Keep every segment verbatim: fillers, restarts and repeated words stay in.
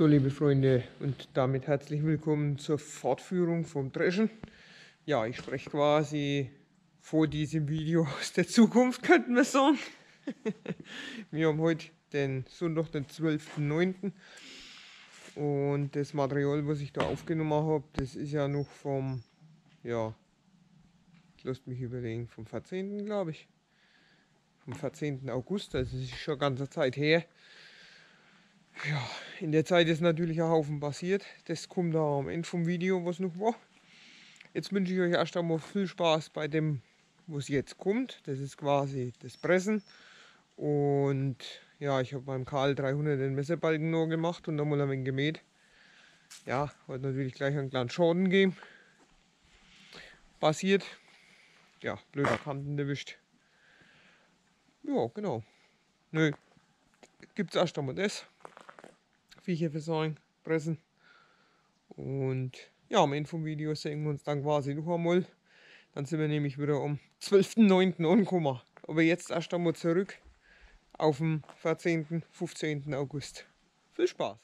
So, liebe Freunde, und damit herzlich willkommen zur Fortführung vom Dreschen. Ja, ich spreche quasi vor diesem Video aus der Zukunft, könnten wir sagen. Wir haben heute den Sonntag, den zwölften neunten und das Material, was ich da aufgenommen habe, das ist ja noch vom, ja, lasst mich überlegen, vom vierzehnten glaube ich, vom vierzehnten August, also das ist schon eine ganze Zeit her. Ja, in der Zeit ist natürlich ein Haufen passiert. Das kommt da am Ende vom Video, was noch war. Jetzt wünsche ich euch erst einmal viel Spaß bei dem, was jetzt kommt. Das ist quasi das Pressen. Und ja, ich habe beim K L dreihundert den Messerbalken noch gemacht und dann mal ein wenig gemäht. Ja, hat natürlich gleich einen kleinen Schaden gegeben. Passiert. Ja, blöder Kanten erwischt. Ja, genau. Nö, gibt es erst einmal das. Viecher versorgen, pressen. Und ja, am Ende vom Video sehen wir uns dann quasi noch einmal. Dann sind wir nämlich wieder am zwölften neunten angekommen. Aber jetzt erst einmal zurück auf den vierzehnten, fünfzehnten August. Viel Spaß!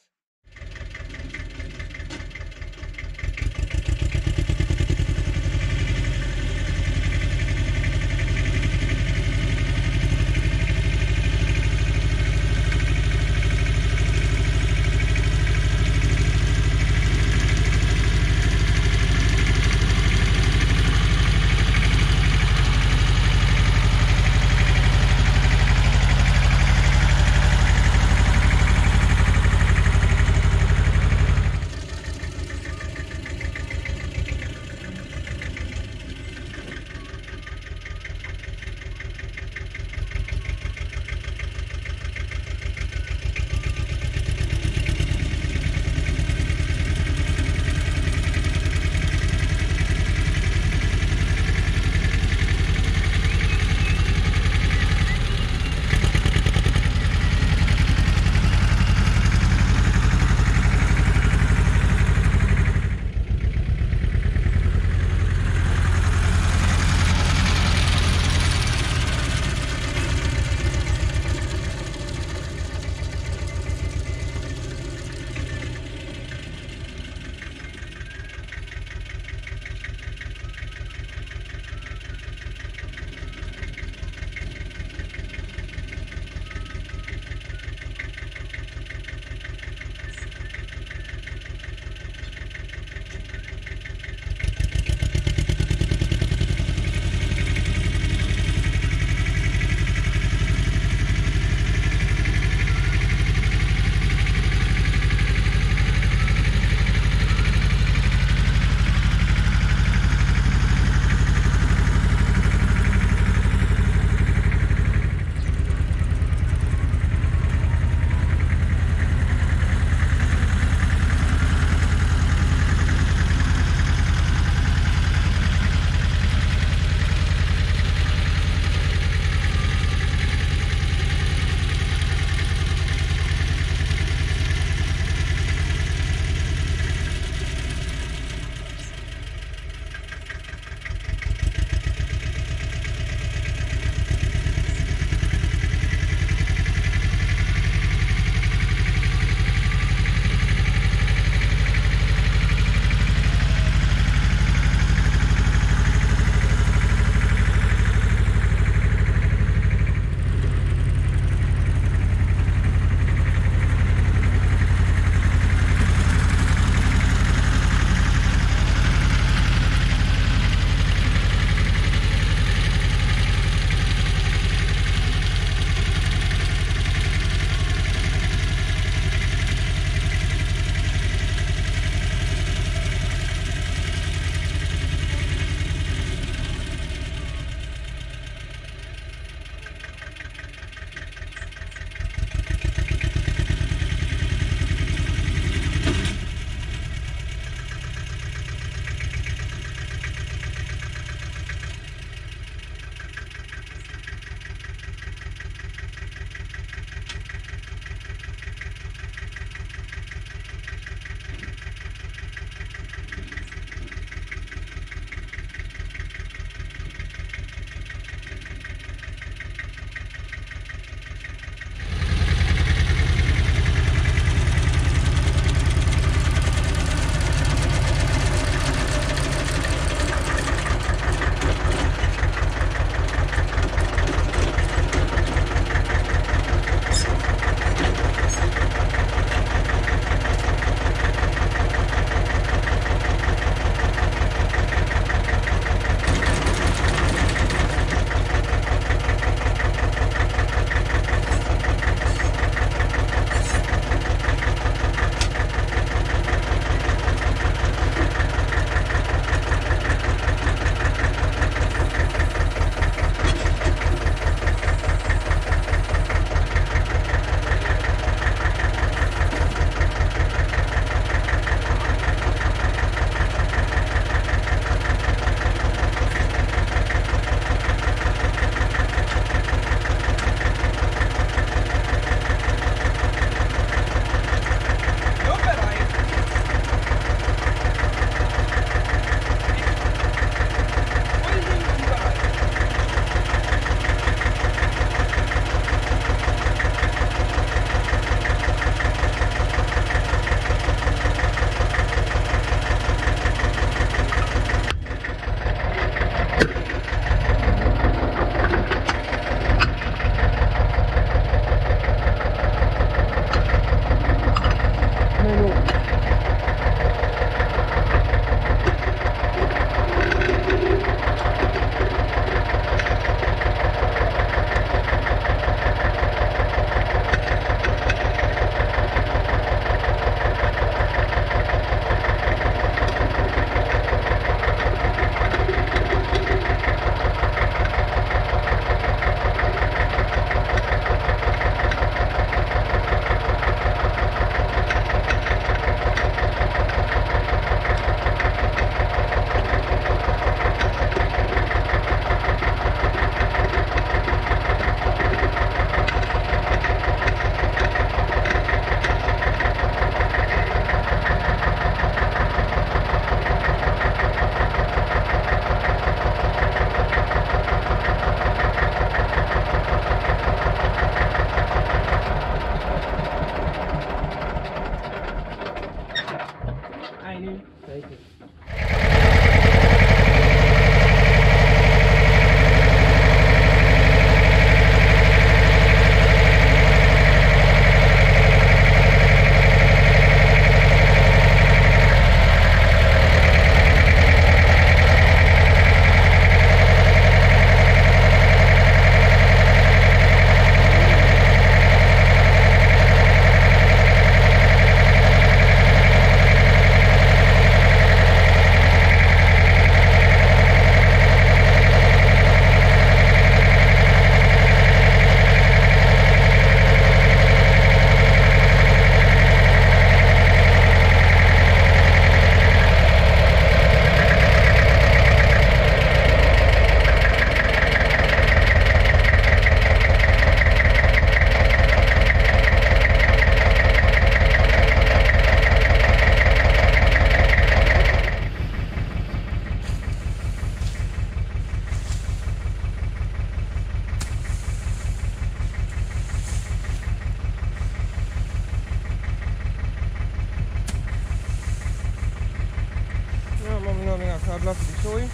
durch.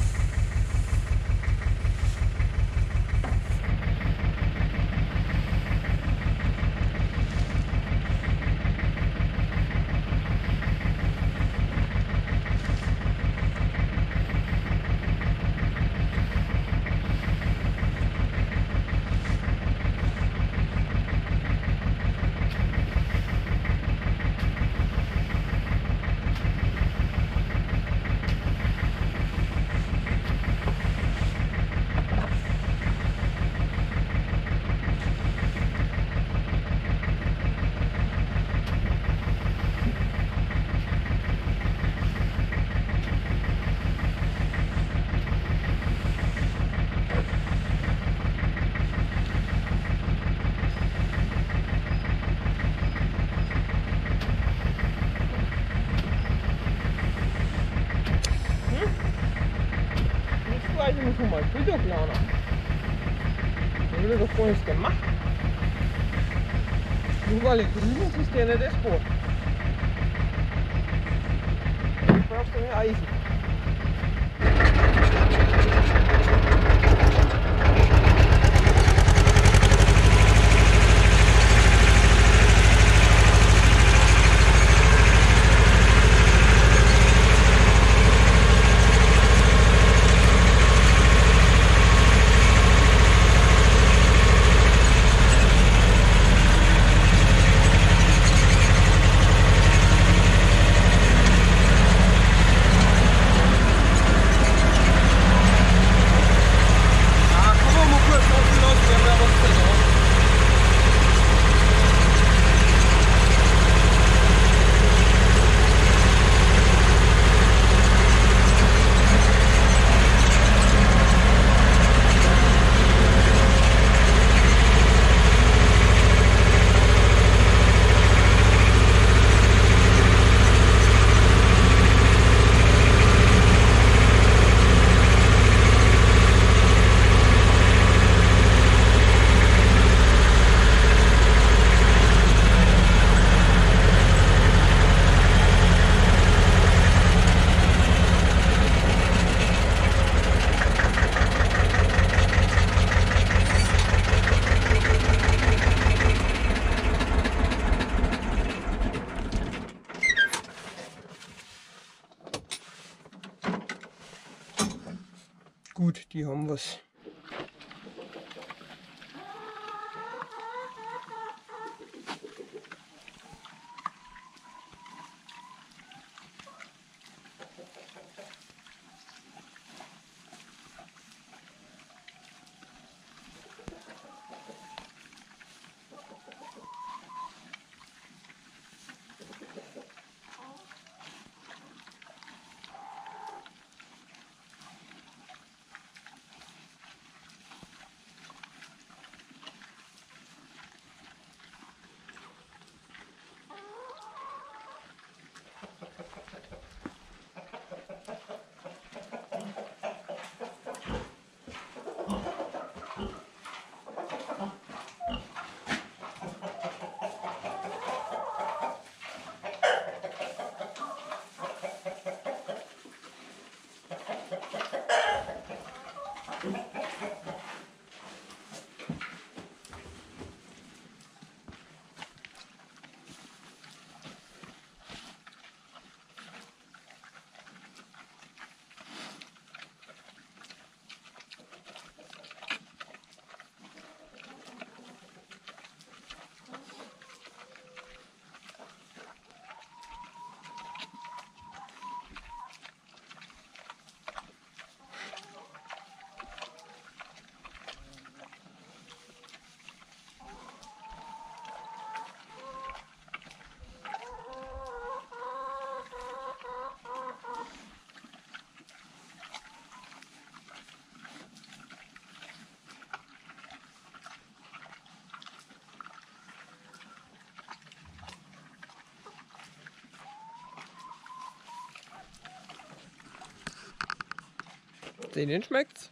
Guck mal, ich will doch lauter. Ich will doch vorher nichts gemacht. Nur weil ich grün ist, der nicht das Boot. Ich brauch's doch mehr Eisen. Gut, die haben was. Denen schmeckt's.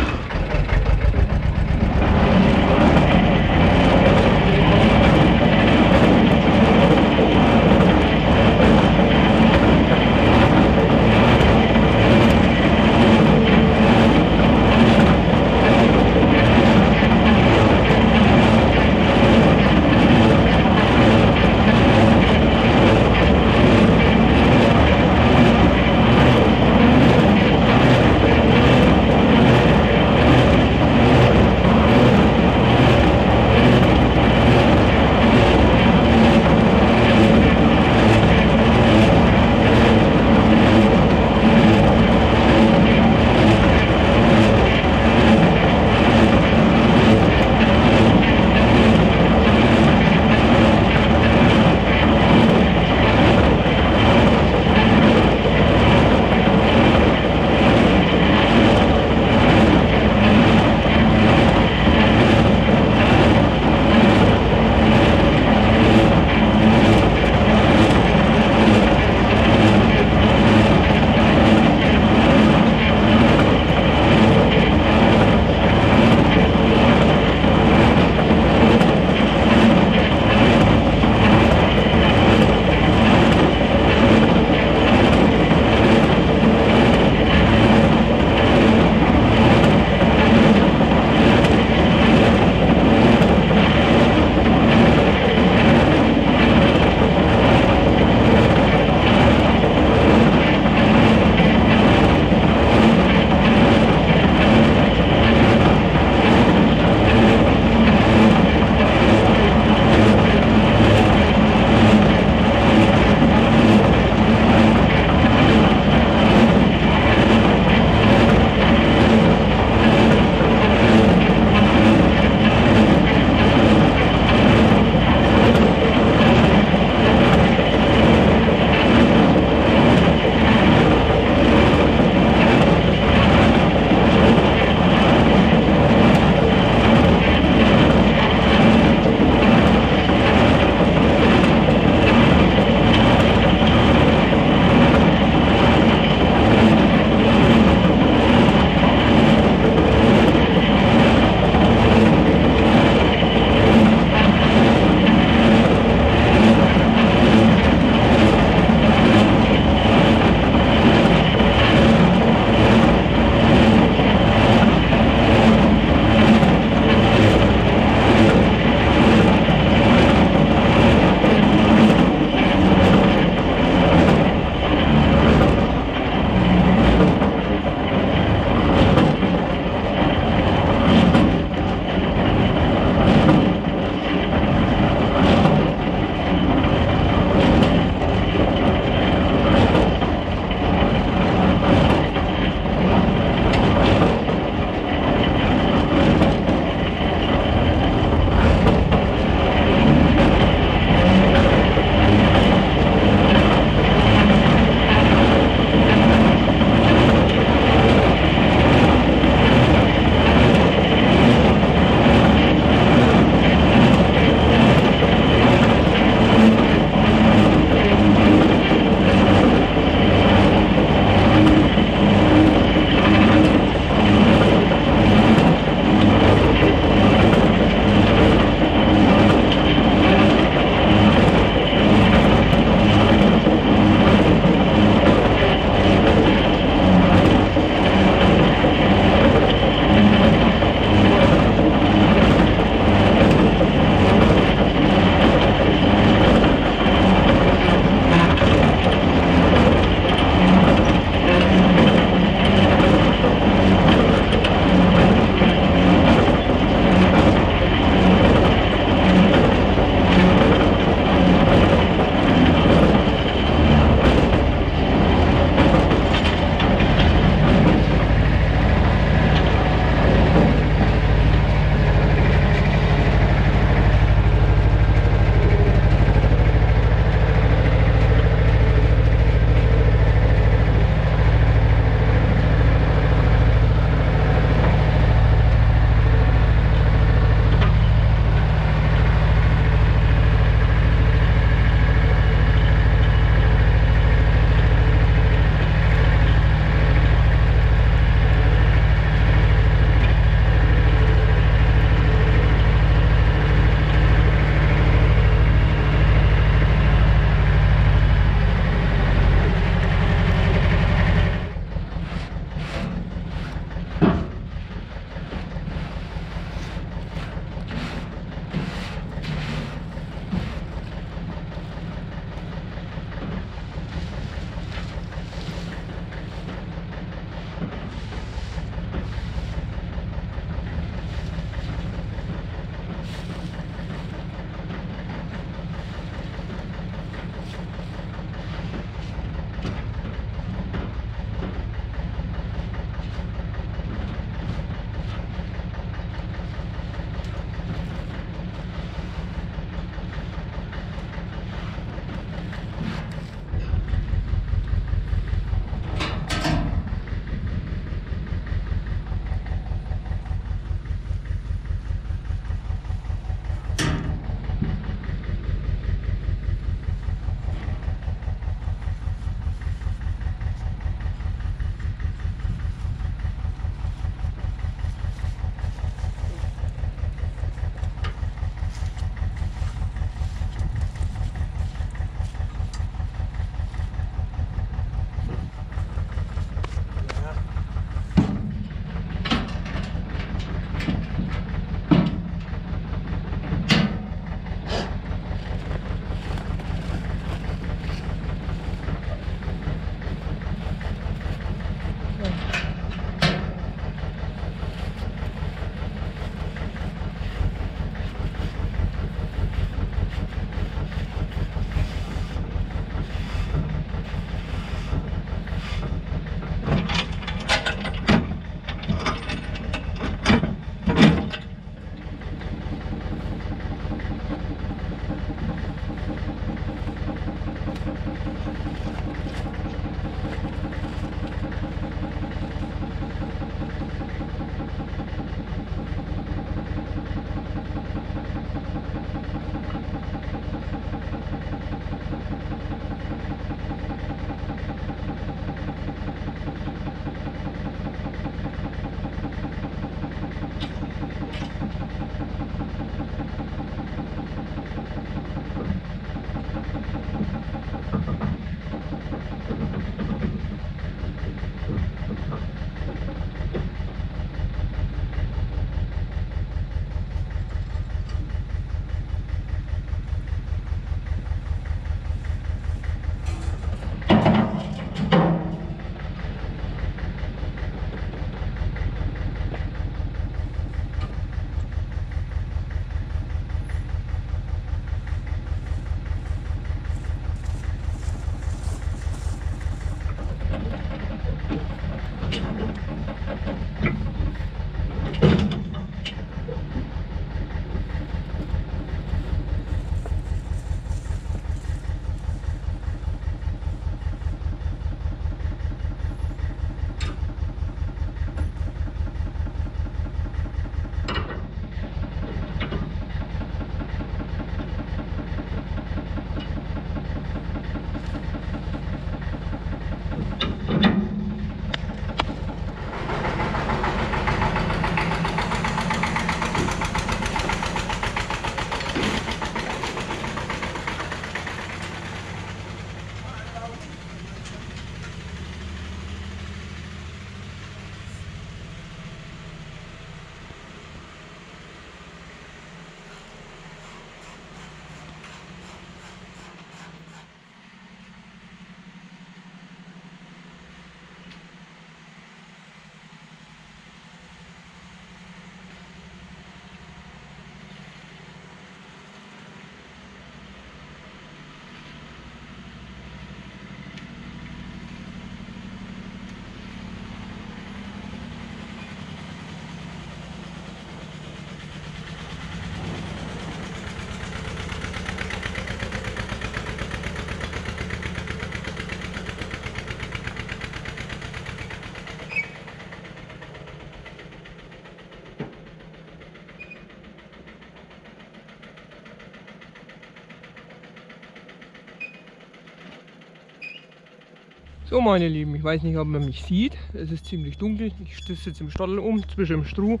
So, meine Lieben, ich weiß nicht, ob man mich sieht. Es ist ziemlich dunkel. Ich sitze jetzt im Stadl um, zwischen dem Stroh.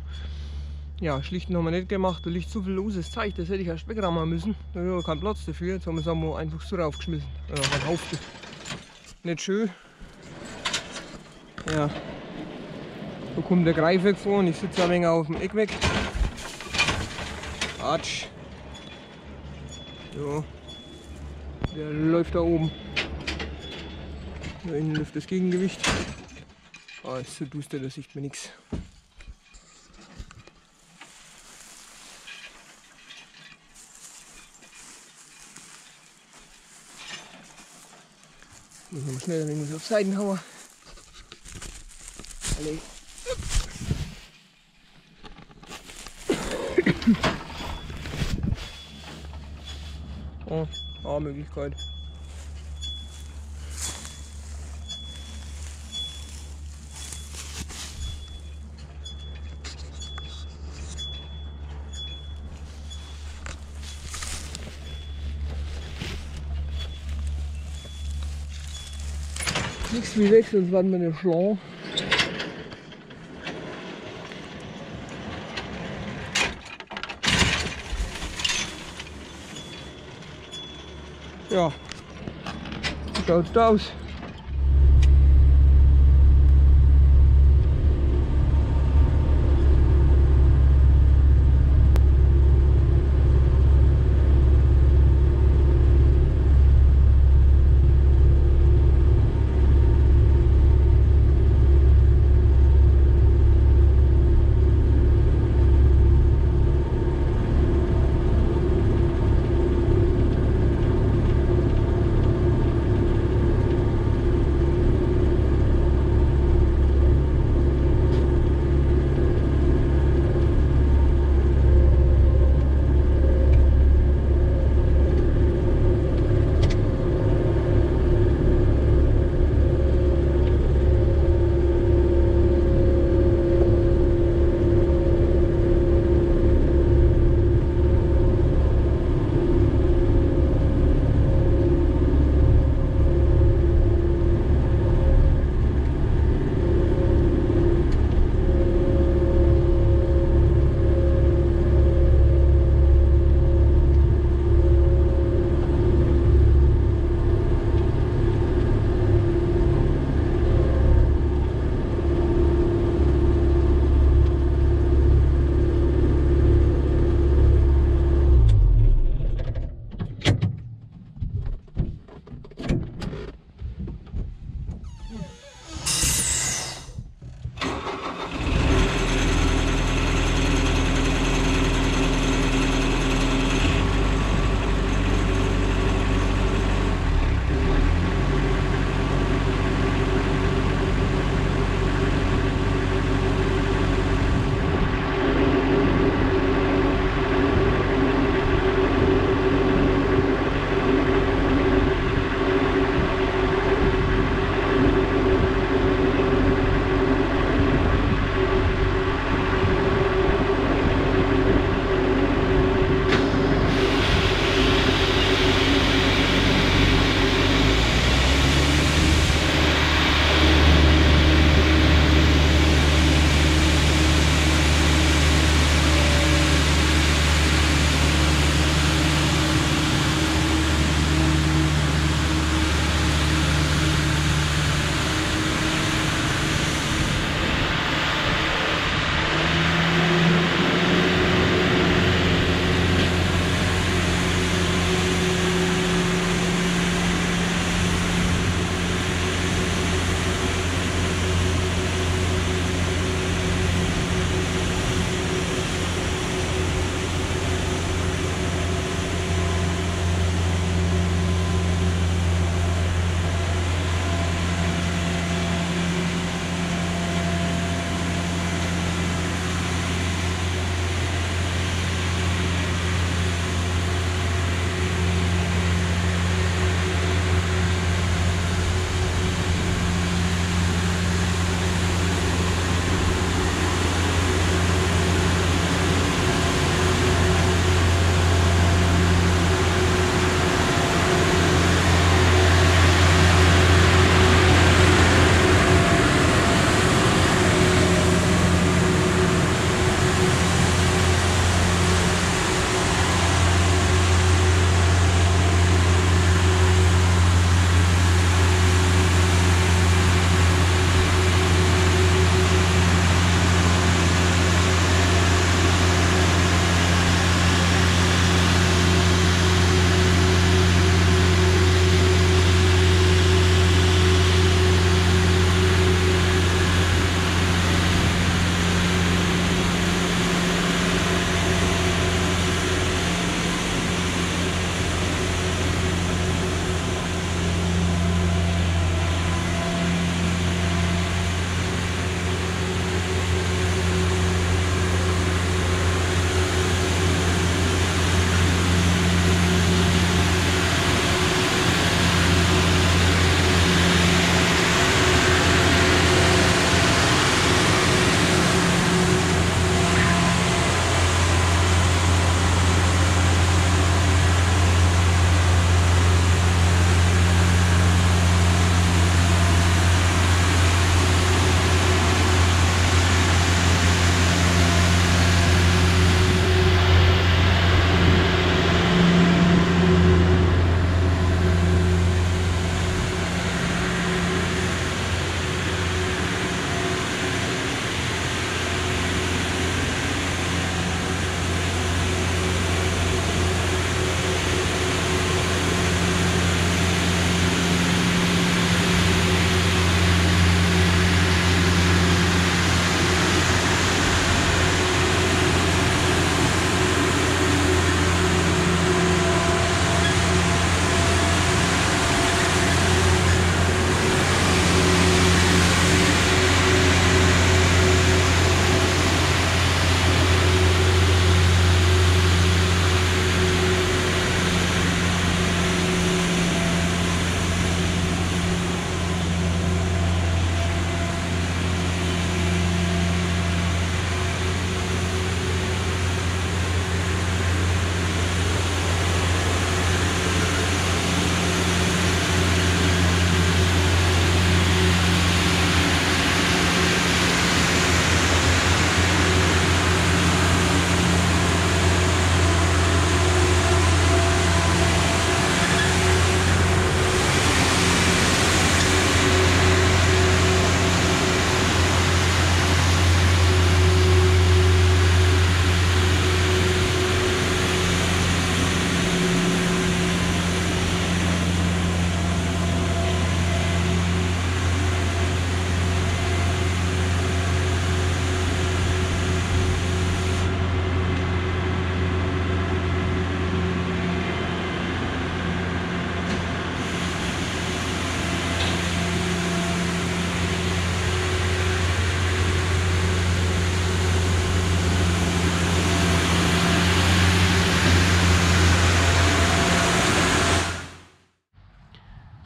Ja, schlichten haben wir nicht gemacht, weil nicht so viel loses Zeug, das hätte ich erst wegrammen müssen. Da war kein Platz dafür, jetzt haben wir es einmal einfach so raufgeschmissen. Ja, ein Haufen. Nicht schön. Ja. Da kommt der Greif weg vor und ich sitze ein wenig auf dem Eck weg. Atsch. Ja. Der läuft da oben. Da hinten läuft das Gegengewicht. Ah, ist so duster, da sieht man nichts. Muss man schnell irgendwas auf Seiten hauen. Alle. Oh, ah, Möglichkeit. Nichts wie weg, sonst werden wir den Schlau. Ja, wie schaut's da aus?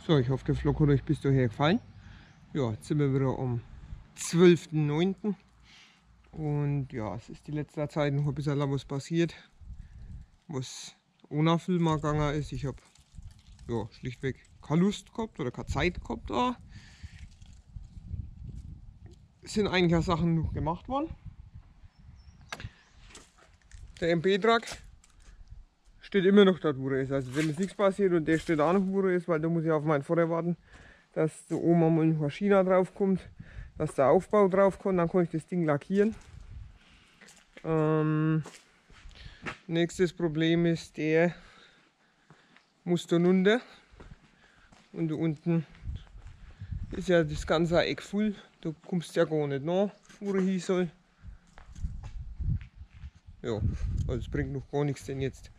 So, ich hoffe, der Vlog hat euch bis dahin gefallen. Ja, jetzt sind wir wieder am zwölften neunten und ja, es ist die letzte Zeit noch ein bisschen was passiert, was ohne Film gegangen ist. Ich habe ja, schlichtweg keine Lust gehabt oder keine Zeit gehabt. Da sind eigentlich auch Sachen noch gemacht worden. Der M P-Truck steht immer noch dort, wo er ist. Also wenn es nichts passiert und der steht auch noch, wo er ist, weil da muss ich auf meinen Vorder warten, dass da oben einmal ein Maschina drauf kommt, dass der Aufbau drauf kommt, dann kann ich das Ding lackieren. Ähm, nächstes Problem ist, der muss da runter und da unten ist ja das ganze Eck voll, da kommst du ja gar nicht nach, wo er hin soll. Ja, also es bringt noch gar nichts, denn jetzt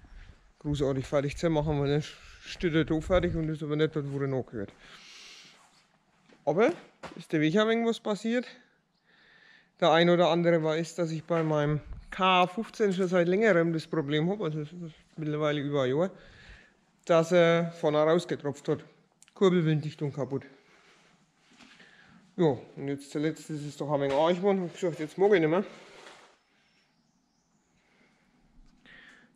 großartig fertig zu machen, weil dann steht er da fertig und ist aber nicht dort, wo er nachgehört. Aber ist der Weg ein wenig was passiert. Der ein oder andere weiß, dass ich bei meinem K A fünfzehn schon seit längerem das Problem habe, also mittlerweile über ein Jahr, dass er vorne rausgetropft hat. Kurbelwinddichtung kaputt. Ja, und jetzt zuletzt ist es doch ein wenig arg geworden. Ich habe gesagt, jetzt mag ich nicht mehr.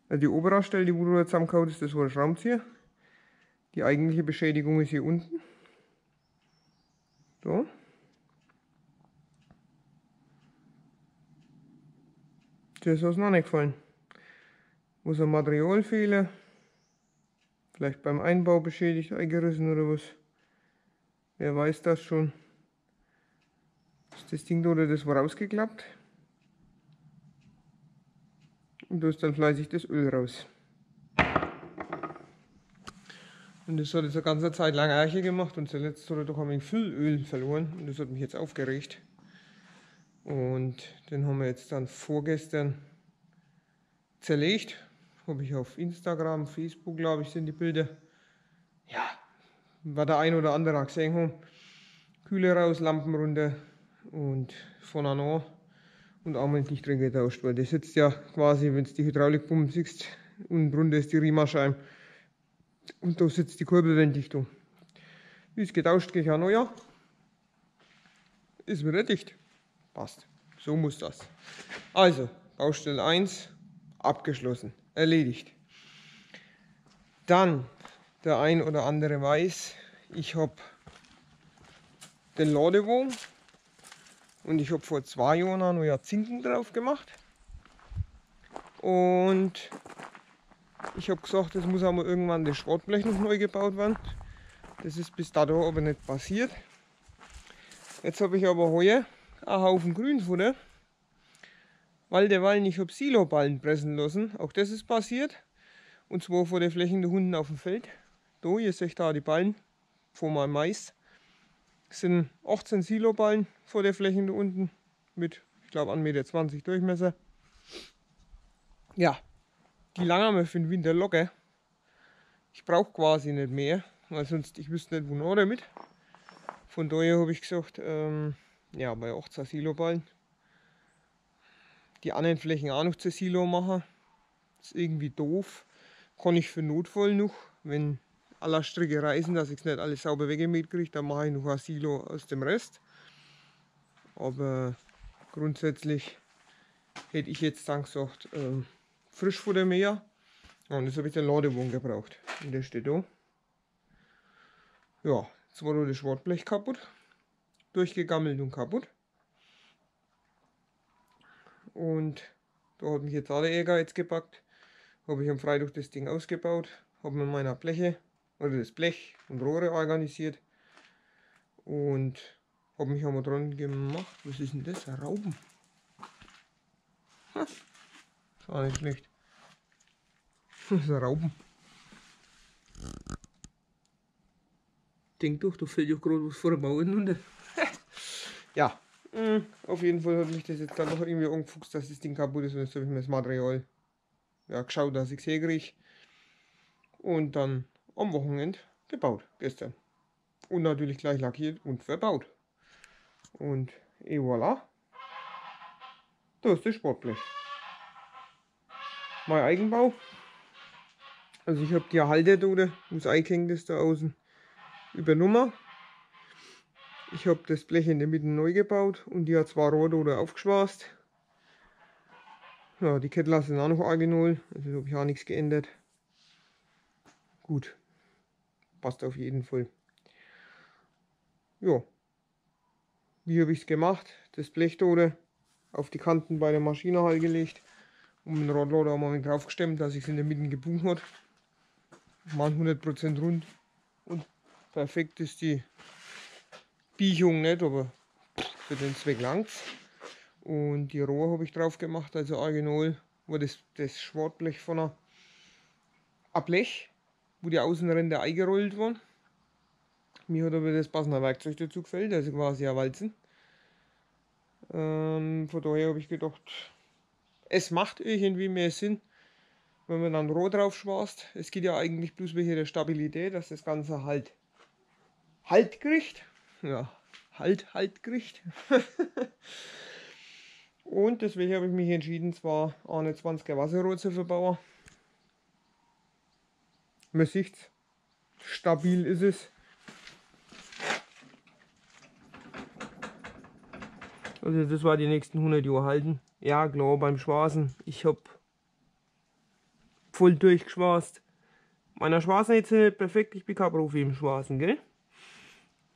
Also die obere Stelle, die wurde zusammengehauen ist, das war der Schraubenzieher. Die eigentliche Beschädigung ist hier unten. So. Das ist auseinandergefallen. Muss ein Material fehlen. Vielleicht beim Einbau beschädigt, eingerissen oder was. Wer weiß das schon. Ist das Ding da oder das war rausgeklappt. Und da ist dann fleißig das Öl raus. Und das hat jetzt eine ganze Zeit lang Arche gemacht und zuletzt hat er doch ein wenig viel Öl verloren und das hat mich jetzt aufgeregt. Und den haben wir jetzt dann vorgestern zerlegt. Habe ich auf Instagram, Facebook, glaube ich, sind die Bilder. Ja, war der ein oder andere gesehen haben. Kühler raus, Lampen runter und von an an. Und auch mal nicht drin getauscht, weil das sitzt ja quasi, wenn du die Hydraulikpumpe siehst, unten drunter ist die Riemenscheibe. Und da sitzt die Kurbelwinddichtung. Die ist getauscht, gehe ich an, oh ja. Ist wieder dicht. Passt. So muss das. Also, Baustelle eins, abgeschlossen, erledigt. Dann, der ein oder andere weiß, ich habe den Ladewagen und ich habe vor zwei Jahren noch ja Zinken drauf gemacht. Und ich habe gesagt, das muss einmal irgendwann das Schrottblech noch neu gebaut werden. Das ist bis dato aber nicht passiert. Jetzt habe ich aber heuer einen Haufen Grünfutter, weil derweil ich habe Siloballen pressen lassen. Auch das ist passiert. Und zwar vor der Flächen der Hunden auf dem Feld. Da, ihr seht da die Ballen von meinem Mais. Es sind achtzehn Siloballen vor der Flächen da unten mit, ich glaube, ein Meter zwanzig Durchmesser. Ja. Die langen wir für den Winter locker. Ich brauche quasi nicht mehr, weil sonst ich wüsste nicht, wo noch damit. Von daher habe ich gesagt, ähm, ja, bei achtzehn Siloballen die anderen Flächen auch noch zu Silo machen. Ist irgendwie doof. Kann ich für Notfall noch, wenn alle Stricke reißen, dass ich es nicht alles sauber weggemäht kriege, dann mache ich noch ein Silo aus dem Rest. Aber grundsätzlich hätte ich jetzt dann gesagt, ähm, frisch vor dem Meer. Und jetzt habe ich den Ladewagen gebraucht. Und der steht da. Ja, jetzt war da das Schrottblech kaputt. Durchgegammelt und kaputt. Und da hat mich jetzt alle Ehrgeiz gepackt. Habe ich am Freitag das Ding ausgebaut. Habe mir meine Bleche, oder das Blech und Rohre organisiert. Und habe mich einmal dran gemacht. Was ist denn das? Rauben. Hm. Ist auch nicht schlecht. Das ist ein Rauben. Denk doch, da fällt doch gerade was vor der Mauer runter. Ja, mh, auf jeden Fall hat mich das jetzt dann noch irgendwie angefuchst, dass das Ding kaputt ist. Und jetzt habe ich mir das Material ja, geschaut, dass ich es herkriege. Und dann am Wochenende gebaut, gestern. Und natürlich gleich lackiert und verbaut. Und et voilà. Da ist das Sportblech. Mein Eigenbau. Also ich habe die Halterdote, muss einkängen das da außen. über Nummer. Ich habe das Blech in der Mitte neu gebaut und die hat zwei Rohre oder aufgeschweißt. Ja, die Kettler sind auch noch original, also habe ich auch nichts geändert. Gut, passt auf jeden Fall. Ja, wie habe ich es gemacht? Das Blech da auf die Kanten bei der Maschine halt gelegt und den Radlader mal mit draufgestemmt, dass ich es in der Mitte gebogen hat. Mal hundert Prozent rund und perfekt ist die Biechung nicht, aber für den Zweck langt's. Und die Rohre habe ich drauf gemacht, also original war das, das Schwartblech von einer Ablech, wo die Außenränder eingerollt waren. Mir hat aber das passende Werkzeug dazu gefällt, also quasi ein Walzen. Ähm, von daher habe ich gedacht, es macht irgendwie mehr Sinn, wenn man dann Rohr drauf schwarzt. Es geht ja eigentlich bloß wegen der Stabilität, dass das Ganze halt halt kriegt. Ja, halt halt kriegt. Und deswegen habe ich mich entschieden, zwar eine zwanziger Wasserrohr zu verbauen. Man sieht's, stabil ist es. Also das war die nächsten hundert Jahre halten. Ja klar, beim Schwarzen, ich habe voll durchgeschwarzt. Meiner Schwarzen jetzt nicht perfekt, ich bin kein Profi im Schwarzen, gell?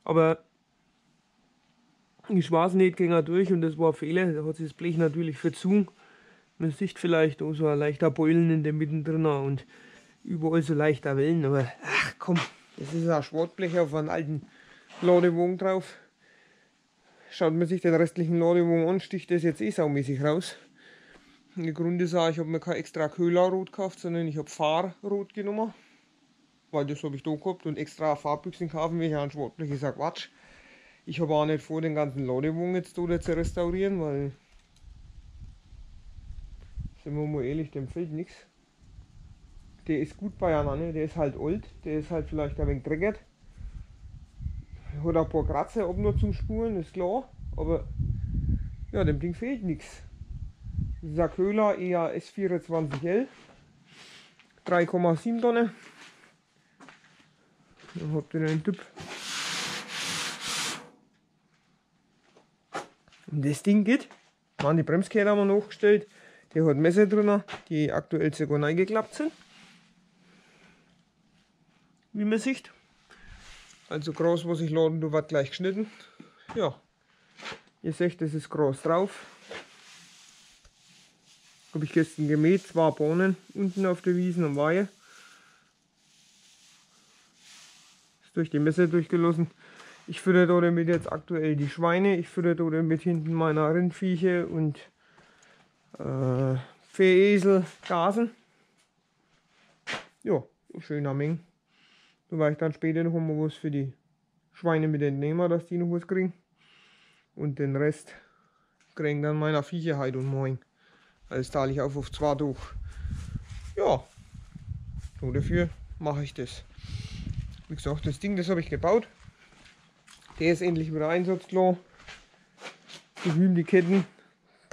Aber die Schwarzennähte ging er durch und das war ein Fehler, da hat sich das Blech natürlich verzogen. Man sieht vielleicht auch so ein leichter Beulen in der Mitte drin und überall so leichter Wellen, aber ach komm, das ist ein Schwartblech auf einem alten Ladewagen drauf. Schaut man sich den restlichen Ladewagen an, sticht das jetzt eh saumäßig raus. Der Grund ist auch, ich habe mir kein extra Köhlerrot gekauft, sondern ich habe Fahrrot genommen, weil das habe ich da gehabt und extra Fahrbüchsen kaufen, welche an Schwartblech ist ein Quatsch. Ich habe auch nicht vor, den ganzen Ladewagen jetzt oder zu restaurieren, weil, sind wir mal ehrlich, dem fehlt nichts. Der ist gut beieinander, der ist halt alt, der ist halt vielleicht ein wenig dreckert. Hat ein paar Kratzer oben noch zum Spuren, ist klar, aber ja, dem Ding fehlt nichts. Das ist ein Köhler E A S vierundzwanzig L, drei Komma sieben Tonnen. Dann habt ihr einen Typ. Das Ding geht, man, die Bremskehle haben wir nachgestellt, der hat Messer drin, die aktuell sogar reingeklappt sind, wie man sieht. Also groß, was ich laden tue, wird gleich geschnitten. Ja, ihr seht, das ist groß drauf. Habe ich gestern gemäht, zwei Bohnen unten auf der Wiesen am Weihe. Ist durch die Messer durchgelassen. Ich fütter da damit jetzt aktuell die Schweine, ich fütter da damit hinten meine Rindviecher und äh, Fähesel, Gasen. Ja, schöner Menge. So war ich dann später noch mal was für die Schweine mit entnehmen, dass die noch was kriegen. Und den Rest kriegen dann meiner Viecher heute und morgen. Also teile ich auf auf zwei durch. Ja, so dafür mache ich das. Wie gesagt, das Ding, das habe ich gebaut. Der ist endlich wieder einsatzklar. Die Hüben, die Ketten,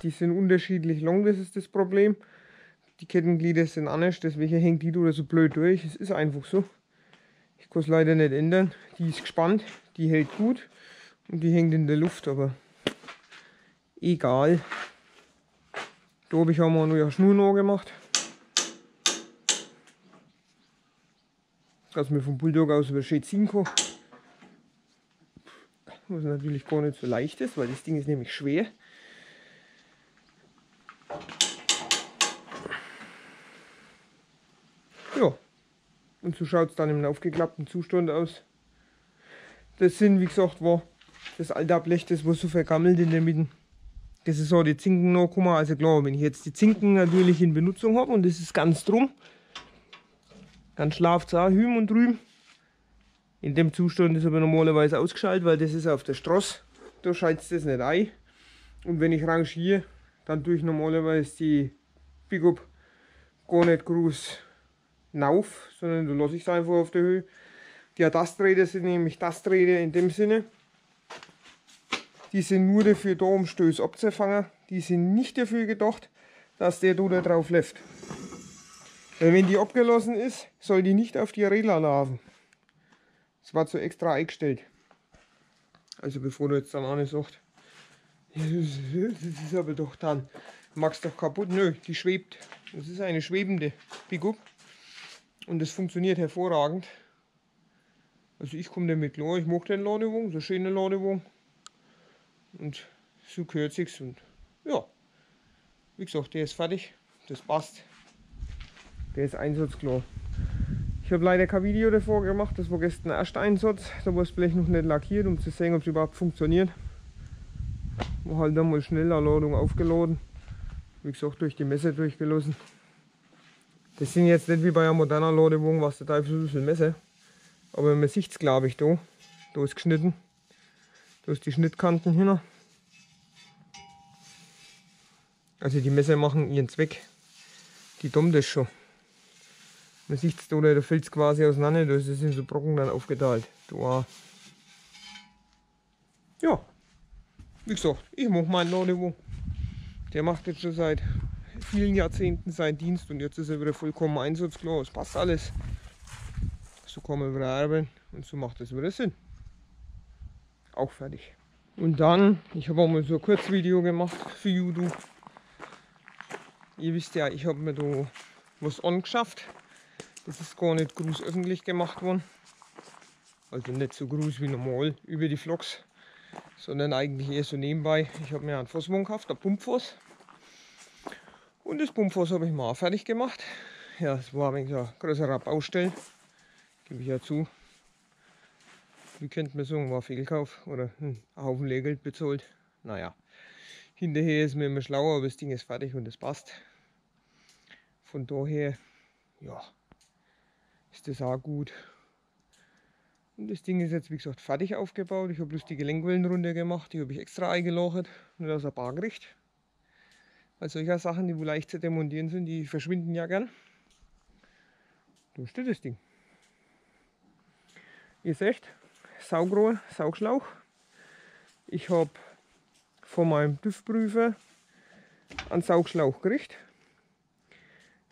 die sind unterschiedlich lang, das ist das Problem. Die Kettenglieder sind anders, deswegen hängt die da so blöd durch. Es ist einfach so. Ich kann es leider nicht ändern. Die ist gespannt, die hält gut und die hängt in der Luft, aber egal. Da habe ich auch mal eine Schnur noch gemacht, dass mir vom Bulldog aus über schön ziehen kann. Was natürlich gar nicht so leicht ist, weil das Ding ist nämlich schwer. Ja, und so schaut es dann im aufgeklappten Zustand aus. Das sind, wie gesagt, war das alte Blech, das war so vergammelt in der Mitte. Das ist auch die Zinken noch gekommen. Also klar, wenn ich jetzt die Zinken natürlich in Benutzung habe und das ist ganz drum, dann schlaft es auch hüben und drüben. In dem Zustand ist aber normalerweise ausgeschaltet, weil das ist auf der Straße, da schaltet es das nicht ein. Und wenn ich rangiere, dann tue ich normalerweise die Pickup gar nicht groß rauf, sondern da lasse ich es einfach auf der Höhe. Die Tasträder sind nämlich Tasträder in dem Sinne. Die sind nur dafür da, um Stöße abzufangen. Die sind nicht dafür gedacht, dass der da drauf läuft. Wenn die abgelassen ist, soll die nicht auf die Räder laufen. Das war so extra eingestellt. Also bevor du jetzt dann auch nicht sagst, das ist aber doch dann, magst doch kaputt. Nö, die schwebt. Das ist eine schwebende Pickup. Und das funktioniert hervorragend. Also ich komme damit klar, ich mache den Ladewagen, so schöne Ladewagen. Und so gehört sich's. Und ja, wie gesagt, der ist fertig. Das passt. Der ist einsatzklar. Ich habe leider kein Video davor gemacht, das war gestern der erste Einsatz. Da war es vielleicht noch nicht lackiert, um zu sehen, ob es überhaupt funktioniert. War halt dann mal schnell eine Ladung aufgeladen. Wie gesagt, durch die Messe durchgelassen. Das sind jetzt nicht wie bei einer modernen Ladewagen, was der Teufel so viel Messe. Aber man sieht es, glaube ich, da. Da ist geschnitten. Da ist die Schnittkanten hin. Also die Messer machen ihren Zweck. Die tun das schon. Man sieht es da, da fällt es quasi auseinander. Da sind so Brocken dann aufgeteilt. Da. Ja. Wie gesagt, ich mache meinen Ladewagen. Der macht jetzt schon seit vielen Jahrzehnten seinen Dienst und jetzt ist er wieder vollkommen einsatzklar. Es passt alles. So kann man wieder arbeiten und so macht das wieder Sinn. Auch fertig. Und dann, ich habe auch mal so ein Kurzvideo gemacht für YouTube. Ihr wisst ja, ich habe mir da was angeschafft. Das ist gar nicht groß öffentlich gemacht worden. Also nicht so groß wie normal über die Vlogs, sondern eigentlich eher so nebenbei. Ich habe mir einen Fosswagen gekauft, ein Pumpfoss. Und das Pumpfoss habe ich mal fertig gemacht. Ja, es war ein größerer Baustellen. Gebe ich ja zu. Wie könnte man sagen, war Fehlkauf oder hm, ein Haufen Lehrgeld bezahlt. Naja, hinterher ist mir immer schlauer, aber das Ding ist fertig und es passt. Von daher, ja, ist das auch gut. Und das Ding ist jetzt, wie gesagt, fertig aufgebaut. Ich habe bloß die Gelenkwellen runter gemacht, die habe ich extra eingelagert, nur aus der Bar gekriegt. Weil solcher Sachen, die wohl leicht zu demontieren sind, die verschwinden ja gern. Da steht das Ding. Ihr seht, Saugrohr, Saugschlauch. Ich habe von meinem TÜV-Prüfer einen Saugschlauch gekriegt.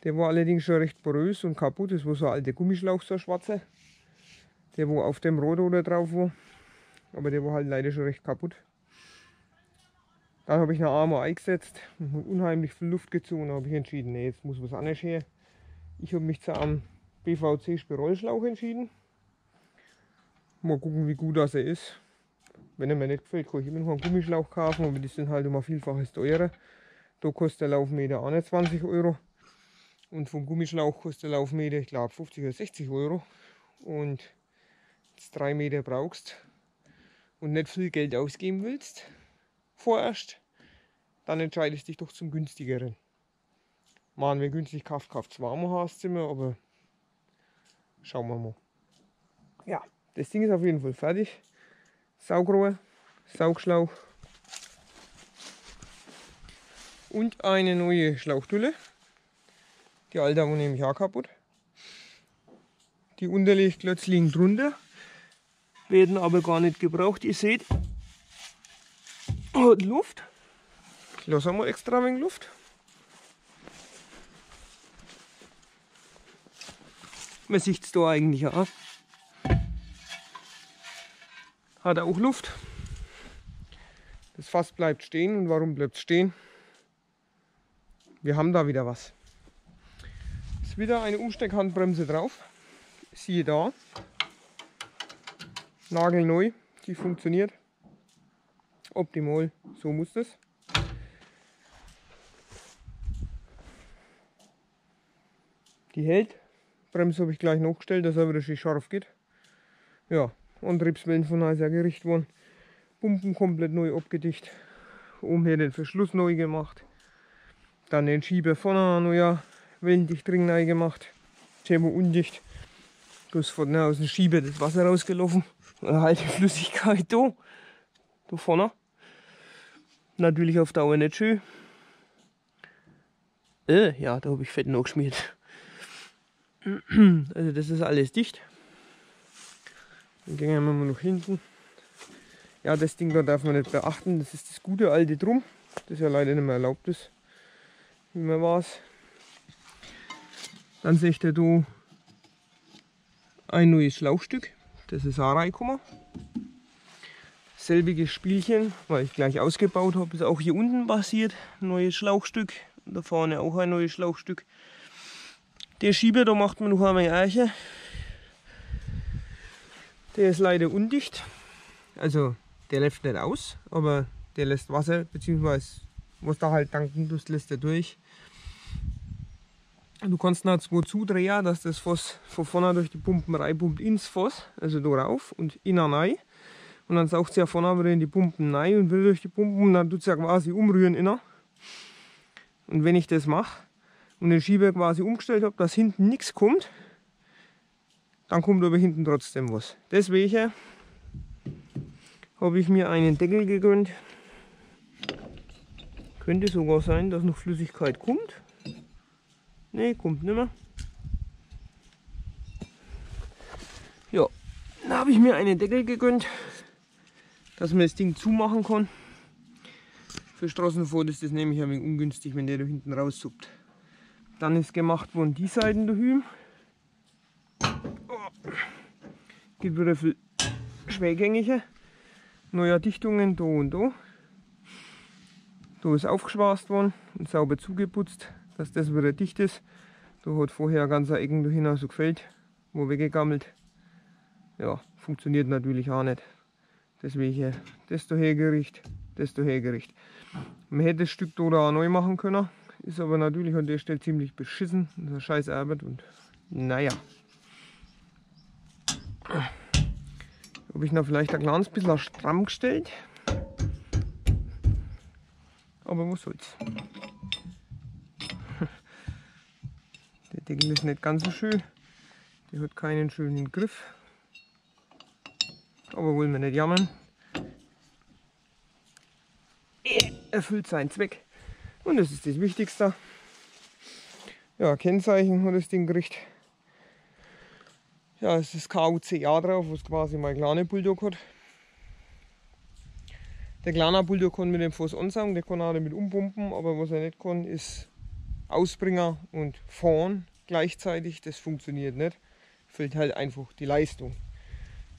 Der war allerdings schon recht porös und kaputt. Das war so ein alter Gummischlauch, so ein schwarzer. Der war auf dem Rotor drauf war. Aber der war halt leider schon recht kaputt. Dann habe ich eine Arme eingesetzt und unheimlich viel Luft gezogen. Da habe ich entschieden, nee, jetzt muss was anderes her. Ich habe mich zu einem B V C-Spirollschlauch entschieden. Mal gucken, wie gut das er ist. Wenn er mir nicht gefällt, kann ich immer noch einen Gummischlauch kaufen, aber die sind halt immer vielfaches teurer. Da kostet der Laufmeter auch nicht zwanzig Euro. Und vom Gummischlauch kostet der Laufmeter, ich glaube, fünfzig oder sechzig Euro. Und jetzt drei Meter brauchst und nicht viel Geld ausgeben willst, vorerst, dann entscheidest dich doch zum günstigeren. Man, wer günstig kauft, kauft zwar mal Haarzimmer, aber schauen wir mal. Ja. Das Ding ist auf jeden Fall fertig. Saugrohr, Saugschlauch und eine neue Schlauchtülle. Die alte war nämlich auch kaputt. Die Unterlegklötze liegen drunter, werden aber gar nicht gebraucht. Ihr seht, hat Luft. Ich lasse mal extra ein wenig Luft. Man sieht es da eigentlich auch. Hat auch Luft. Das Fass bleibt stehen. Und warum bleibt es stehen? Wir haben da wieder was. Ist wieder eine Umsteckhandbremse drauf. Siehe da. Nagelneu. Die funktioniert. Optimal. So muss das. Die hält. Bremse habe ich gleich nachgestellt, dass er wieder schön scharf geht. Ja. Antriebswellen von heißer Gericht worden. Pumpen komplett neu abgedicht. Oben hier den Verschluss neu gemacht. Dann den Schieber vorne neuer wellendicht dringend neu gemacht. Thermo undicht. Da ist von aus dem Schieber das Wasser rausgelaufen. Und halt die Flüssigkeit da. Da vorne. Natürlich auf Dauer nicht schön. Äh, ja, da habe ich Fett noch geschmiert. Also das ist alles dicht. Dann gehen wir mal nach hinten. Ja, das Ding da darf man nicht beachten. Das ist das gute alte Drum, das ja leider nicht mehr erlaubt ist. Wie man war's. Dann seht ihr da ein neues Schlauchstück. das ist auch reingekommen. Selbiges Spielchen, weil ich gleich ausgebaut habe, ist auch hier unten passiert. Ein neues Schlauchstück, da vorne auch ein neues Schlauchstück. Der Schieber, da macht man noch einmal Eiche. Der ist leider undicht, also der läuft nicht aus, aber der lässt Wasser, beziehungsweise was da halt tanken, das lässt er durch. Du kannst noch zwei zudrehen, dass das Voss von vorne durch die Pumpen reinpumpt ins Voss, also da rauf und innen rein. Und dann saugt sie ja vorne wieder in die Pumpen rein und will durch die Pumpen und dann tut sie ja quasi umrühren inner. Und wenn ich das mache und den Schieber quasi umgestellt habe, dass hinten nichts kommt, dann kommt aber hinten trotzdem was. Deswegen habe ich mir einen Deckel gegönnt. Könnte sogar sein, dass noch Flüssigkeit kommt. Ne, kommt nicht mehr. Ja, dann habe ich mir einen Deckel gegönnt, dass man das Ding zumachen kann. Für Straßenfahrt ist das nämlich ein wenig ungünstig, wenn der da hinten rauszuppt. Dann ist gemacht worden die Seiten da hüben. Oh. Gibt wieder viel schwergängige. Neue Dichtungen da und da. Da ist aufgeschweißt worden und sauber zugeputzt, dass das wieder dicht ist. Da hat vorher eine ganze Ecken dahin so gefällt, wo weggegammelt. Ja, funktioniert natürlich auch nicht. Deswegen das da hergericht, das da hergericht. Man hätte das Stück da, da auch neu machen können, ist aber natürlich an der Stelle ziemlich beschissen. Das ist eine scheiß Arbeit und naja. Habe ich noch vielleicht ein kleines bisschen stramm gestellt. Aber was soll's. Der Deckel ist nicht ganz so schön. Der hat keinen schönen Griff. Aber wollen wir nicht jammern. Er erfüllt seinen Zweck. Und das ist das Wichtigste. Ja, Kennzeichen hat das Ding gekriegt. Ja, es ist K A C A drauf, was quasi mein kleiner Bulldog hat. Der kleine Bulldog kann mit dem Voss ansaugen, der kann auch damit umpumpen, aber was er nicht kann, ist Ausbringer und Fahren gleichzeitig. Das funktioniert nicht. Fällt halt einfach die Leistung.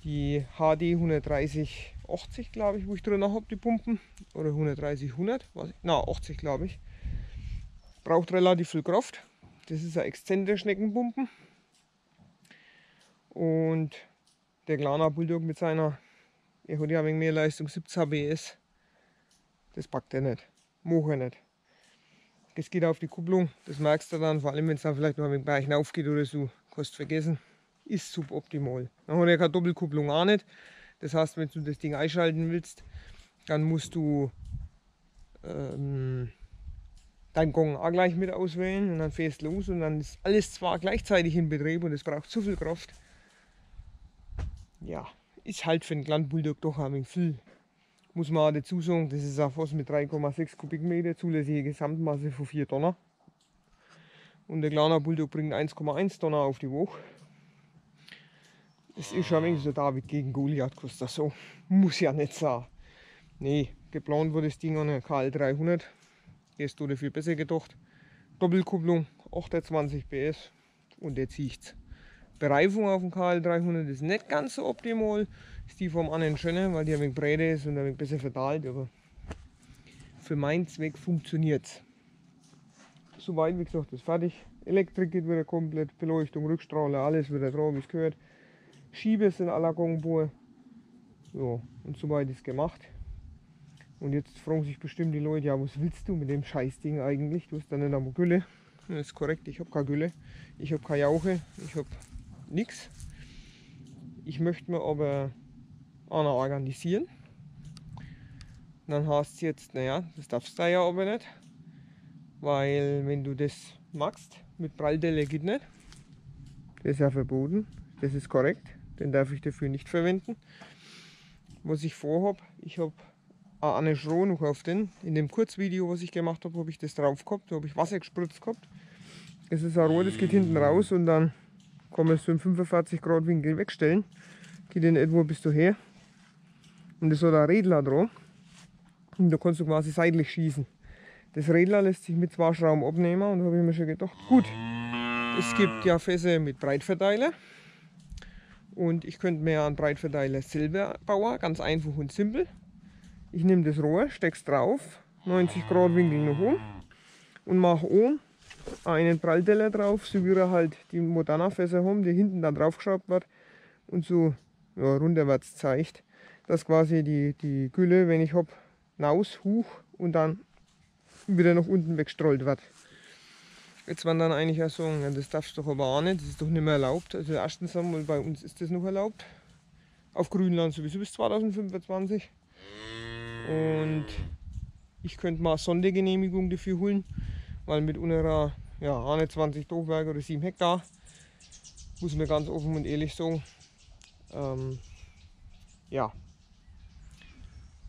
Die H D hundertdreißig achtzig, glaube ich, wo ich drin habe, die Pumpen. Oder hundertdreißig hundert, na achtzig, glaube ich. Braucht relativ viel Kraft. Das ist eine Exzenterschneckenpumpen. Und der kleine Bulldog mit seiner, er hat ja ein wenig mehr Leistung, siebzig H P S, das packt er nicht, macht er nicht. Das geht auf die Kupplung, das merkst du dann, vor allem wenn es dann vielleicht noch ein wenig hinauf geht oder so, kannst du vergessen, ist suboptimal. Dann hat er keine Doppelkupplung auch nicht, das heißt, wenn du das Ding einschalten willst, dann musst du ähm, deinen Gong auch gleich mit auswählen und dann fährst du los und dann ist alles zwar gleichzeitig in Betrieb und es braucht zu viel Kraft. Ja, ist halt für einen kleinen Bulldog doch ein wenig viel. Muss man auch dazu sagen, das ist ein Voss mit drei Komma sechs Kubikmeter, zulässige Gesamtmasse von vier Tonnen. Und der kleine Bulldog bringt eins Komma eins Tonnen auf die Woche. Das ist schon ein wenig so David gegen Goliath, kostet das so. Muss ja nicht sein. Nee, geplant wurde das Ding an der K L dreihundert. Der ist dafür besser gedacht. Doppelkupplung, achtundzwanzig P S und der zieht's. Bereifung auf dem K L dreihundert ist nicht ganz so optimal, ist die vom anderen schöner, weil die ein wenig breiter ist und ein wenig besser verteilt, aber für meinen Zweck funktioniert es. Soweit, wie gesagt, ist fertig. Elektrik geht wieder komplett, Beleuchtung, Rückstrahler, alles wieder drauf, wie es gehört. Schiebe sind à la Gongbohr. Ja, und soweit ist gemacht. Und jetzt fragen sich bestimmt die Leute, ja, was willst du mit dem Scheißding eigentlich? Du hast da nicht einmal Gülle. Das ist korrekt, ich habe keine Gülle, ich habe keine Jauche, ich habe nichts. Ich möchte mir aber einer organisieren. Dann heißt es jetzt, naja, das darfst du ja aber nicht. Weil wenn du das machst, mit Pralldelle geht nicht. Das ist ja verboten, das ist korrekt, den darf ich dafür nicht verwenden. Was ich vorhabe, ich habe eine Schroh noch auf den. In dem Kurzvideo, was ich gemacht habe, habe ich das drauf gehabt, da habe ich Wasser gespritzt gehabt. Es ist ein Rohr, das geht hinten raus und dann kann man es so im fünfundvierzig Grad Winkel wegstellen. Geht in etwa bis daher. Und das hat ein Rädler dran. Und da kannst du quasi seitlich schießen. Das Rädler lässt sich mit zwei Schrauben abnehmen und da habe ich mir schon gedacht, gut, es gibt ja Fässer mit Breitverteiler und ich könnte mir einen Breitverteiler selber bauen, ganz einfach und simpel. Ich nehme das Rohr, stecke es drauf, neunzig Grad Winkel nach oben und mache oben einen Prallteller drauf, so wie wir halt die Modana-Fässer haben, die hinten dann draufgeschraubt wird und so ja, runterwärts zeigt, dass quasi die, die Gülle, wenn ich habe, raus, hoch und dann wieder nach unten weggestrollt wird. Jetzt werden dann eigentlich auch sagen, ja, das darfst du doch aber auch nicht, das ist doch nicht mehr erlaubt. Also erstens einmal, bei uns ist das noch erlaubt, auf Grünland sowieso bis zweitausendfünfundzwanzig. Und ich könnte mal eine Sondergenehmigung dafür holen, weil mit unserer ja, einundzwanzig Stockwerke oder sieben Hektar, muss man ganz offen und ehrlich sagen, ähm, ja,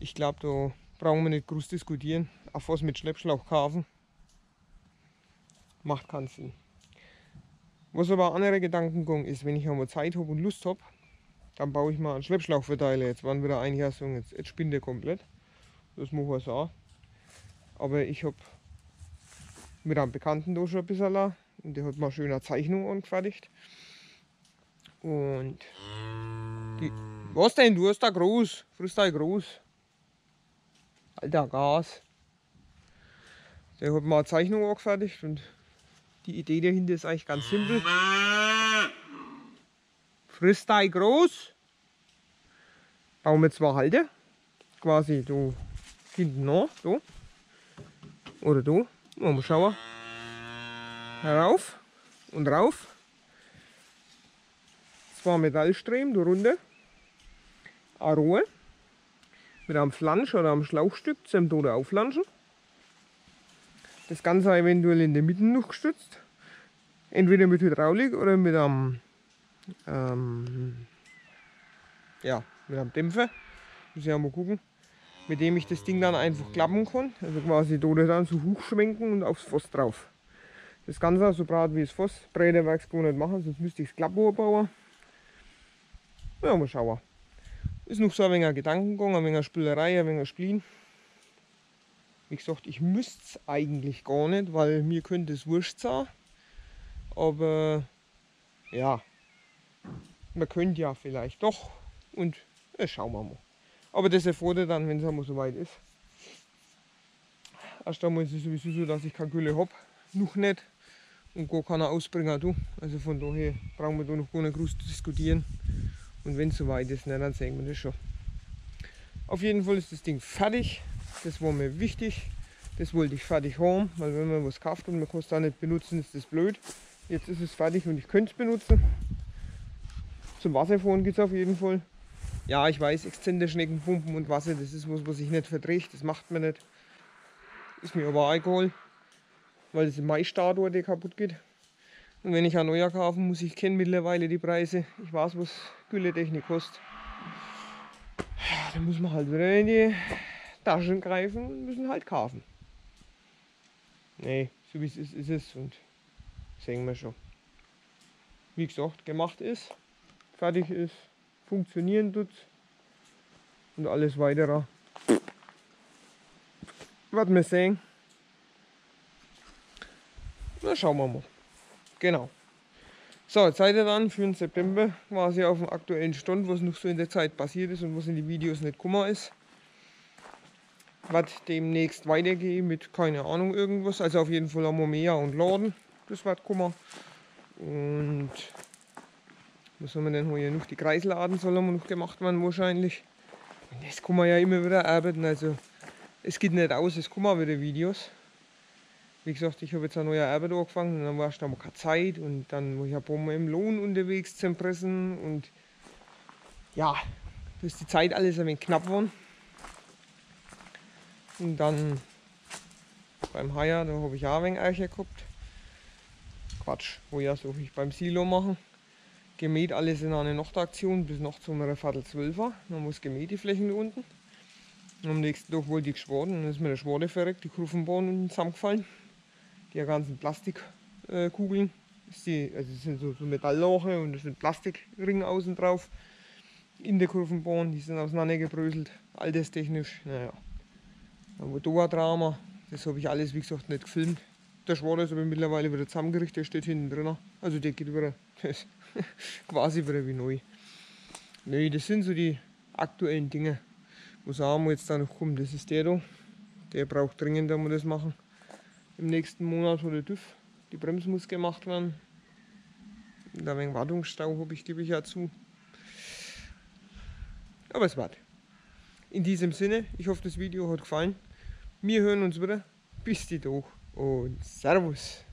ich glaube, da brauchen wir nicht groß diskutieren, auf was mit Schleppschlauchkarfen macht keinen Sinn. Was aber ein anderer Gedankengang ist, wenn ich einmal Zeit habe und Lust habe, dann baue ich mal einen Schleppschlauchverteiler. Jetzt waren wieder einige Sachen, jetzt, jetzt spinnt der komplett. Das muss ich auch. Aber ich habe mit einem Bekannten da schon ein bisschen la, und der hat mal schöne Zeichnung angefertigt. Und die, was denn? Du hast da groß, frisst da groß. Alter Gas. Der hat mal eine Zeichnung angefertigt und die Idee dahinter ist eigentlich ganz simpel. Frisst da groß. Bauen wir zwei Halter. Quasi da hinten noch, da. Oder da. Mal schauen. Rauf und rauf. Zwei Metallstreben, da runter. Eine Rohr. Mit einem Flansch oder einem Schlauchstück zum Tode auflanschen. Das Ganze eventuell in der Mitte noch gestützt. Entweder mit Hydraulik oder mit einem, ähm, ja, mit einem Dämpfer. Muss ich ja mal gucken. Mit dem ich das Ding dann einfach klappen kann. Also quasi da dann so hochschwenken und aufs Fass drauf. Das Ganze so breit wie das Fass. Breiter werde ich es gar nicht machen, sonst müsste ich das Klapprohr bauen. Ja, mal schauen. Ist noch so ein wenig Gedankengang, ein wenig Spielerei, ein wenig Spielen. Wie gesagt, ich müsste es eigentlich gar nicht, weil mir könnte es wurscht sein. Aber ja, man könnte ja vielleicht doch. Und ja, schauen wir mal. Aber das erfordert dann, wenn es einmal so weit ist. Erst einmal ist es sowieso so, dass ich keine Gülle habe. Noch nicht. Und gar keiner ausbringen. Du. Also von daher brauchen wir da noch gar nicht groß zu diskutieren. Und wenn es so weit ist, ne, dann sehen wir das schon. Auf jeden Fall ist das Ding fertig. Das war mir wichtig. Das wollte ich fertig haben. Weil wenn man was kauft und man kann es da nicht benutzen, ist das blöd. Jetzt ist es fertig und ich könnte es benutzen. Zum Wasserfahren geht es auf jeden Fall. Ja, ich weiß, Exzenterschnecken, Pumpen und Wasser, das ist was, was ich nicht verträge, das macht man nicht. Ist mir aber Alkohol, weil das im Mai-Stator, der kaputt geht. Und wenn ich ein neuer kaufen muss, ich kenne mittlerweile die Preise. Ich weiß, was Gülletechnik kostet. Da muss man halt wieder in die Taschen greifen und müssen halt kaufen. Nee, so wie es ist, ist es und sehen wir schon. Wie gesagt, gemacht ist, fertig ist. Funktionieren tut und alles weitere. Was wir sehen. Na, schauen wir mal. Genau. So, jetzt seid ihr dann für den September quasi auf dem aktuellen Stand, was noch so in der Zeit passiert ist und was in die Videos nicht gekommen ist. Wird demnächst weitergehen mit, keine Ahnung, irgendwas. Also auf jeden Fall Amomea und Laden. Das wird gekommen. Und was haben wir denn hier noch? Die Kreisladen sollen noch gemacht werden wahrscheinlich. Und das kann man ja immer wieder arbeiten, also es geht nicht aus, es kommen wieder Videos. Wie gesagt, ich habe jetzt eine neue Arbeit angefangen und dann war erst einmal keine Zeit und dann war ich ein paar Mal im Lohn unterwegs zum Pressen und ja, dass die Zeit alles ein wenig knapp war. Und dann beim Haier, da habe ich auch ein wenig Eiche gehabt. Quatsch, wo ja so ich beim Silo machen. Gemäht alles in einer Nachtaktion bis nachts um Viertel zwölf. Dann muss gemäht die Flächen da unten. Und am nächsten Tag wollte ich schwaden, dann ist mir der Schwade verreckt, die Kurvenbahn unten zusammengefallen. Die ganzen Plastikkugeln, äh, also das sind so, so Metalllache und das sind Plastikringe außen drauf. In der Kurvenbahn, die sind auseinandergebröselt, alterstechnisch. Naja, dann war da ein Drama, das habe ich alles wie gesagt nicht gefilmt. Der Schwader ist aber mittlerweile wieder zusammengerichtet, der steht hinten drin. Also der geht wieder, der ist quasi wieder wie neu. Ne, das sind so die aktuellen Dinge. Wo sagen wir jetzt da noch rum? Das ist der da. Der braucht dringend, wenn wir das machen. Im nächsten Monat oder TÜV. Die Bremse muss gemacht werden. Da wegen Wartungsstau habe ich, gebe ich ja zu. Aber es war's. In diesem Sinne, ich hoffe, das Video hat gefallen. Wir hören uns wieder. Bis die Tage und Servus.